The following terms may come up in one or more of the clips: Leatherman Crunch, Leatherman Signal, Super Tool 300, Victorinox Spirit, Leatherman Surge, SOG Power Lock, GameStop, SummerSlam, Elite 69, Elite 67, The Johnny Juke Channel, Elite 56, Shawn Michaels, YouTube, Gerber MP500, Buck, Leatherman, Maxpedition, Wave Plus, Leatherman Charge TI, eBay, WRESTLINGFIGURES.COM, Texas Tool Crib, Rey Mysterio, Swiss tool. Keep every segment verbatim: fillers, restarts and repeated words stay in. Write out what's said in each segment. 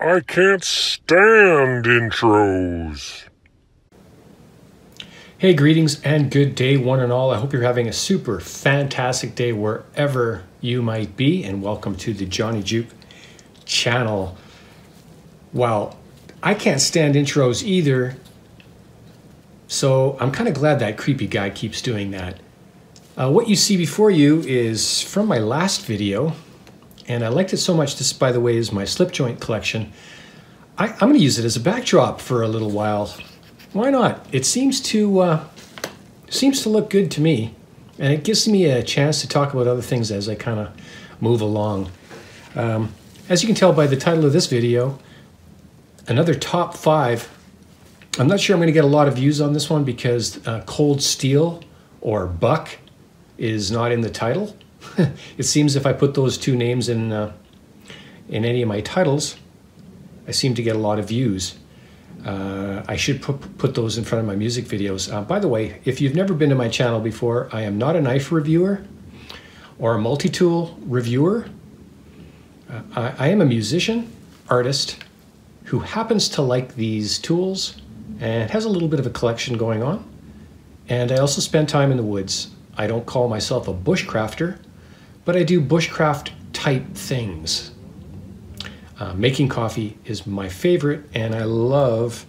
I can't stand intros. Hey, greetings and good day one and all. I hope you're having a super fantastic day wherever you might be, and welcome to the Johnny Juke channel. Wow, I can't stand intros either, so I'm kind of glad that creepy guy keeps doing that. Uh, what you see before you is from my last video, and I liked it so much. This, by the way, is my slip joint collection. I, I'm gonna use it as a backdrop for a little while. Why not? It seems to, uh, seems to look good to me, and it gives me a chance to talk about other things as I kind of move along. Um, as you can tell by the title of this video, another top five. I'm not sure I'm gonna get a lot of views on this one because uh, Cold Steel or Buck is not in the title. It seems if I put those two names in uh, in any of my titles, I seem to get a lot of views. Uh, I should put, put those in front of my music videos. Uh, by the way, if you've never been to my channel before, I am not a knife reviewer or a multi-tool reviewer. Uh, I, I am a musician, artist, who happens to like these tools and has a little bit of a collection going on. And I also spend time in the woods. I don't call myself a bushcrafter, but I do bushcraft type things. Uh, making coffee is my favorite, and I love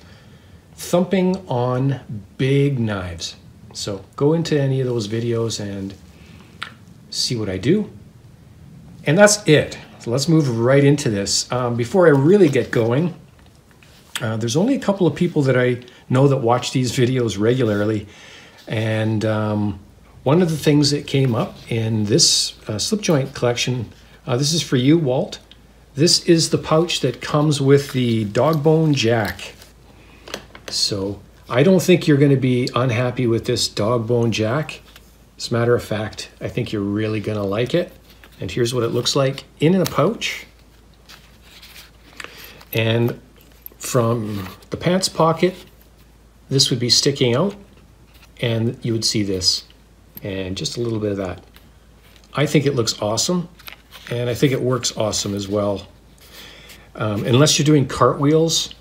thumping on big knives. So go into any of those videos and see what I do. And that's it. So let's move right into this. Um, before I really get going, uh, there's only a couple of people that I know that watch these videos regularly, and um, one of the things that came up in this uh, slip joint collection, uh, this is for you, Walt. This is the pouch that comes with the dog bone jack. So I don't think you're going to be unhappy with this dog bone jack. As a matter of fact, I think you're really going to like it. And here's what it looks like in a pouch. And from the pants pocket, this would be sticking out, and you would see this and just a little bit of that. I think it looks awesome. And I think it works awesome as well. Um, unless you're doing cartwheels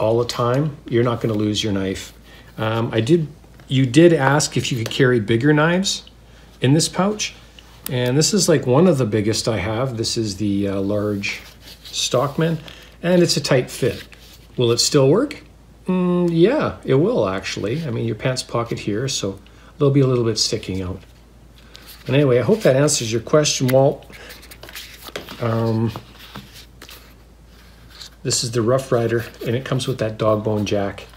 all the time, you're not gonna lose your knife. Um, I did, you did ask if you could carry bigger knives in this pouch. And this is like one of the biggest I have. This is the uh, large Stockman, and it's a tight fit. Will it still work? Mm, yeah, it will actually. I mean, your pants pocket here, so there'll be a little bit sticking out. And anyway, I hope that answers your question, Walt. Um, this is the Rough Rider, and it comes with that dog bone jack.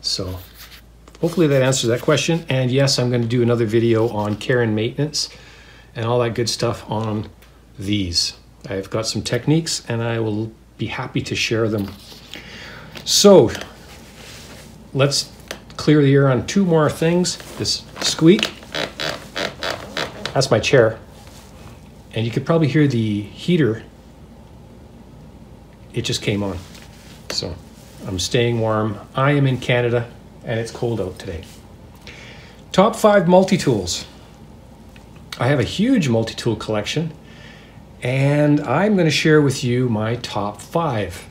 So hopefully that answers that question. And yes, I'm going to do another video on care and maintenance and all that good stuff on these. I've got some techniques, and I will be happy to share them. So let's clear the air on two more things. This squeak, that's my chair. And you could probably hear the heater. It just came on. So I'm staying warm. I am in Canada, and it's cold out today. Top five multi-tools. I have a huge multi-tool collection, and I'm gonna share with you my top five.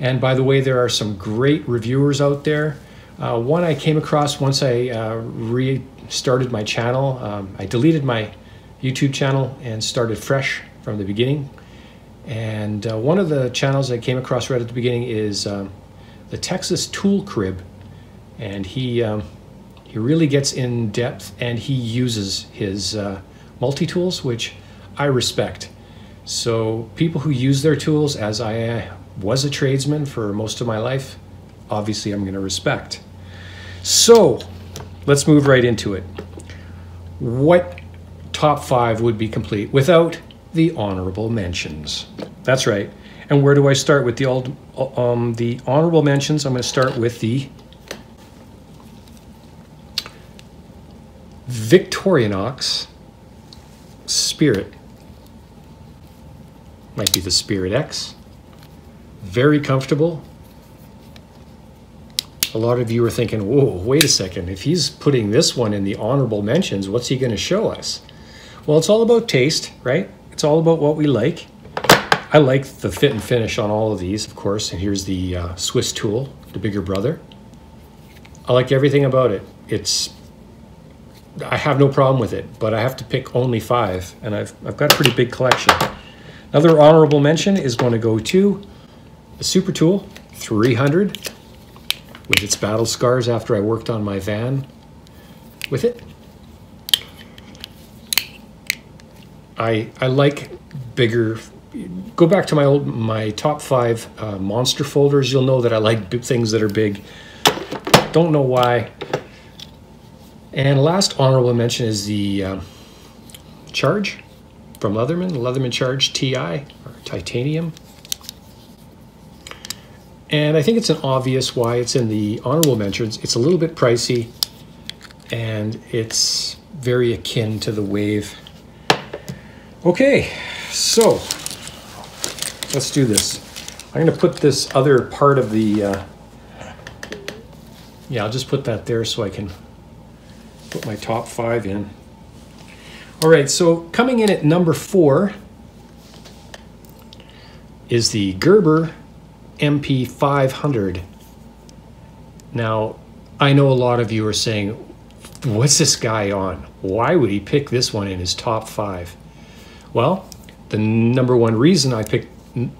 And by the way, there are some great reviewers out there. Uh, one I came across once I uh, restarted my channel. Um, I deleted my YouTube channel and started fresh from the beginning. And uh, one of the channels I came across right at the beginning is um, the Texas Tool Crib. And he, um, he really gets in depth, and he uses his uh, multi-tools, which I respect. So people who use their tools, as I was a tradesman for most of my life, obviously I'm gonna respect. So let's move right into it. What top five would be complete without the honorable mentions? That's right. And where do I start with the old, um, the honorable mentions? I'm going to start with the Victorinox Spirit. Might be the Spirit X. Very comfortable. A lot of you are thinking, whoa, wait a second. If he's putting this one in the honorable mentions, what's he going to show us? Well, it's all about taste, right? It's all about what we like. I like the fit and finish on all of these, of course, and here's the uh, Swiss tool, the bigger brother. I like everything about it. It's, I have no problem with it, but I have to pick only five, and I've, I've got a pretty big collection. Another honorable mention is going to go to the Super Tool three hundred with its battle scars after I worked on my van with it. I, I like bigger, go back to my old, my top five uh, monster folders. You'll know that I like big things that are big. Don't know why. And last honorable mention is the uh, Charge from Leatherman, Leatherman Charge T I, or titanium. And I think it's an obvious why it's in the honorable mentions. It's a little bit pricey, and it's very akin to the Wave. Okay, so let's do this. I'm going to put this other part of the, uh, yeah, I'll just put that there so I can put my top five in. All right, so coming in at number four is the Gerber M P five hundred. Now, I know a lot of you are saying, what's this guy on? Why would he pick this one in his top five? Well, the number one reason I picked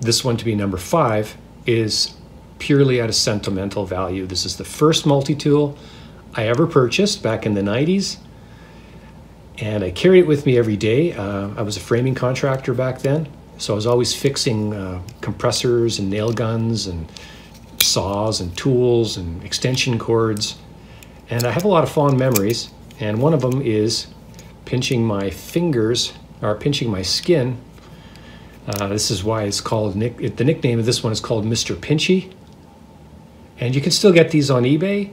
this one to be number five is purely out of sentimental value. This is the first multi-tool I ever purchased back in the nineties, and I carried it with me every day. Uh, I was a framing contractor back then, so I was always fixing uh, compressors and nail guns and saws and tools and extension cords, and I have a lot of fond memories, and one of them is pinching my fingers or pinching my skin. Uh, this is why it's called, Nick, the nickname of this one is called Mister Pinchy, and you can still get these on eBay.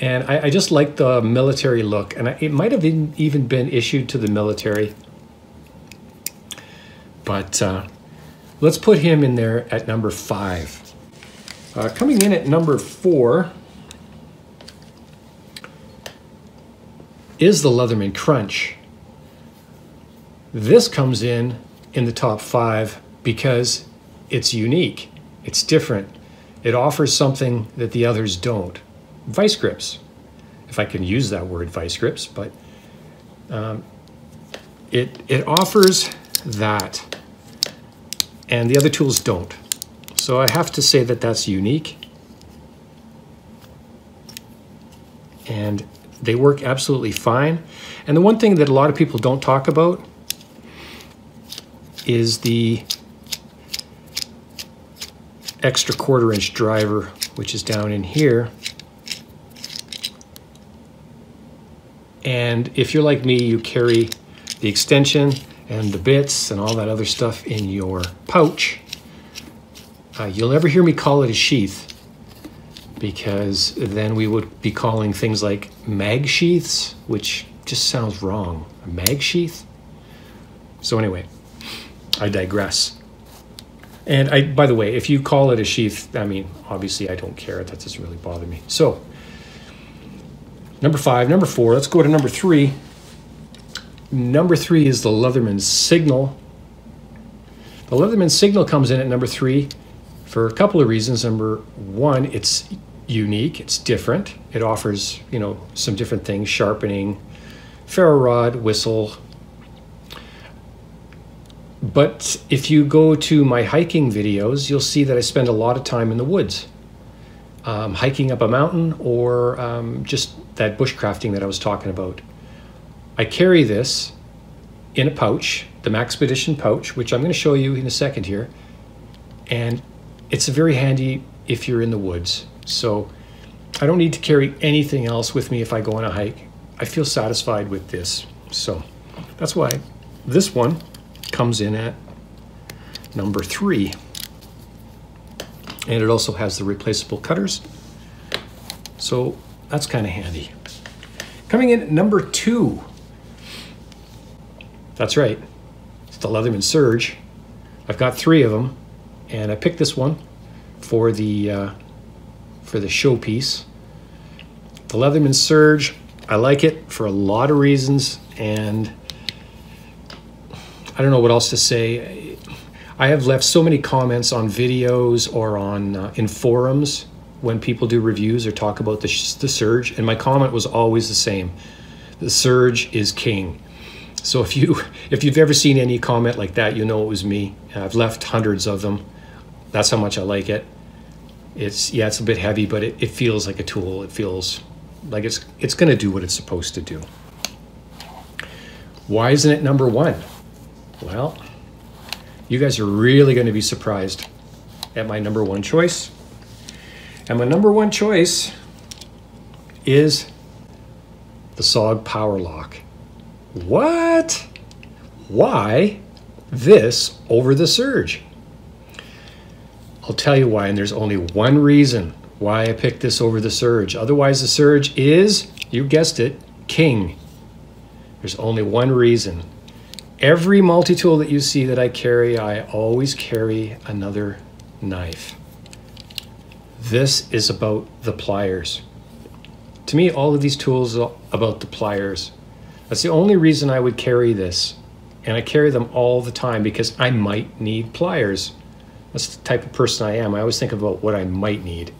And I, I just like the military look, and I, it might have even been issued to the military. But uh, let's put him in there at number five. Uh, coming in at number four is the Leatherman Crunch. This comes in in the top five because it's unique, it's different. It offers something that the others don't. Vice grips, if I can use that word, vice grips, but um, it, it offers that, and the other tools don't. So I have to say that that's unique, and they work absolutely fine. And the one thing that a lot of people don't talk about is the extra quarter inch driver, which is down in here. And if you're like me, you carry the extension and the bits and all that other stuff in your pouch. Uh, you'll never hear me call it a sheath, because then we would be calling things like mag sheaths, which just sounds wrong. A mag sheath? So anyway, I digress. And I, by the way, if you call it a sheath, I mean, obviously I don't care. That doesn't really bother me. So, number five, number four, let's go to number three. Number three is the Leatherman Signal. The Leatherman Signal comes in at number three for a couple of reasons. Number one, it's unique, it's different. It offers, you know, some different things, sharpening, ferro rod, whistle. But if you go to my hiking videos, you'll see that I spend a lot of time in the woods, um, hiking up a mountain or um, just that bushcrafting that I was talking about. I carry this in a pouch, the Maxpedition pouch, which I'm going to show you in a second here, and it's very handy if you're in the woods. So I don't need to carry anything else with me if I go on a hike. I feel satisfied with this. So that's why this one comes in at number three. And it also has the replaceable cutters, so that's kind of handy. Coming in at number two, that's right, it's the Leatherman Surge. I've got three of them, and I picked this one for the uh, for the showpiece. The Leatherman Surge, I like it for a lot of reasons, and I I don't know what else to say. I have left so many comments on videos or on uh, in forums when people do reviews or talk about the, the Surge, and my comment was always the same. The Surge is king. So if, you, if you've ever seen any comment like that, you know it was me. I've left hundreds of them. That's how much I like it. It's, yeah, it's a bit heavy, but it, it feels like a tool. It feels like it's, it's gonna do what it's supposed to do. Why isn't it number one? Well, you guys are really gonna be surprised at my number one choice. And my number one choice is the S O G Power Lock. What? Why this over the Surge? I'll tell you why, and there's only one reason why I picked this over the Surge. Otherwise, the Surge is, you guessed it, king. There's only one reason. Every multi-tool that you see that I carry, I always carry another knife. This is about the pliers. To me, all of these tools are about the pliers. That's the only reason I would carry this. And I carry them all the time because I might need pliers. That's the type of person I am. I always think about what I might need.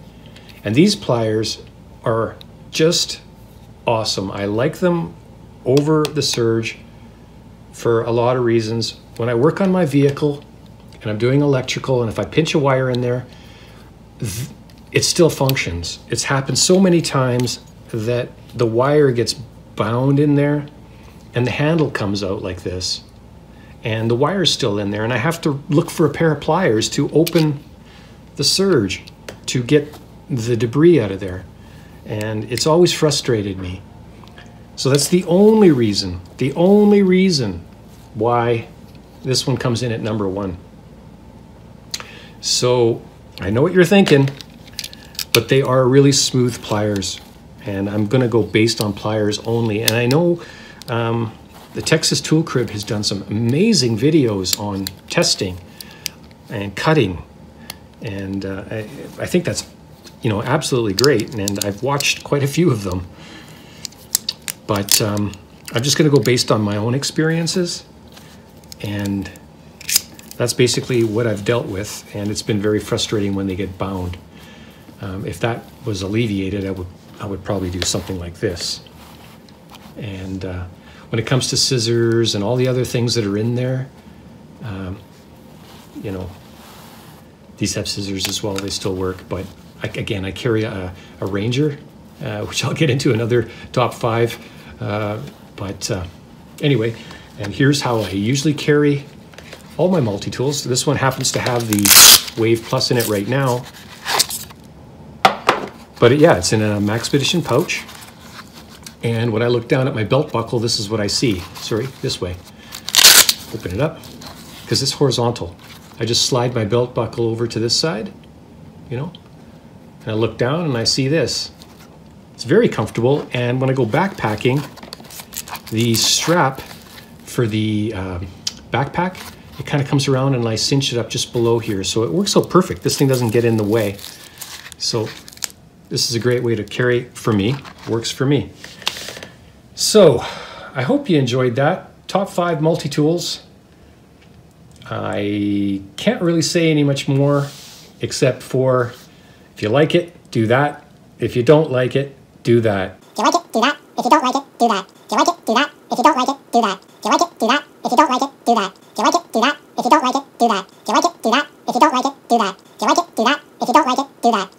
And these pliers are just awesome. I like them over the Surge for a lot of reasons. When I work on my vehicle and I'm doing electrical, and if I pinch a wire in there, it still functions. It's happened so many times that the wire gets bound in there and the handle comes out like this, and the wire's still in there, and I have to look for a pair of pliers to open the Surge to get the debris out of there. And it's always frustrated me. So that's the only reason, the only reason why this one comes in at number one. So I know what you're thinking, but they are really smooth pliers, and I'm gonna go based on pliers only. And I know, um, the Texas Tool Crib has done some amazing videos on testing and cutting, and uh, I, I think that's, you know, absolutely great, and I've watched quite a few of them. But um, I'm just going to go based on my own experiences, and that's basically what I've dealt with, and it's been very frustrating when they get bound. Um, if that was alleviated, I would, I would probably do something like this. And uh, when it comes to scissors and all the other things that are in there, um, you know, these have scissors as well, they still work. But I, again, I carry a, a Ranger, uh, which I'll get into another top five. Uh, but uh, anyway, and here's how I usually carry all my multi-tools. This one happens to have the Wave Plus in it right now. But it, yeah, it's in a Maxpedition pouch. And when I look down at my belt buckle, this is what I see. Sorry, this way. Open it up, because it's horizontal. I just slide my belt buckle over to this side, you know, and I look down and I see this. It's very comfortable. And when I go backpacking, the strap for the um, backpack, it kind of comes around and I cinch it up just below here. So it works out perfect. This thing doesn't get in the way. So this is a great way to carry for me, works for me. So, I hope you enjoyed that. Top five multi-tools. I can't really say any much more except for if you like it, do that. If you don't like it, do that. If you like it, do that. If you don't like it, do that. If you like it, do that. If you don't like it, do that. If you like it, do that. If you don't like it, do that. If you like it, do that. If you don't like it, do that. If you like it, do that. If you don't like it, do that. If you like it, do that. If you don't like it, do that.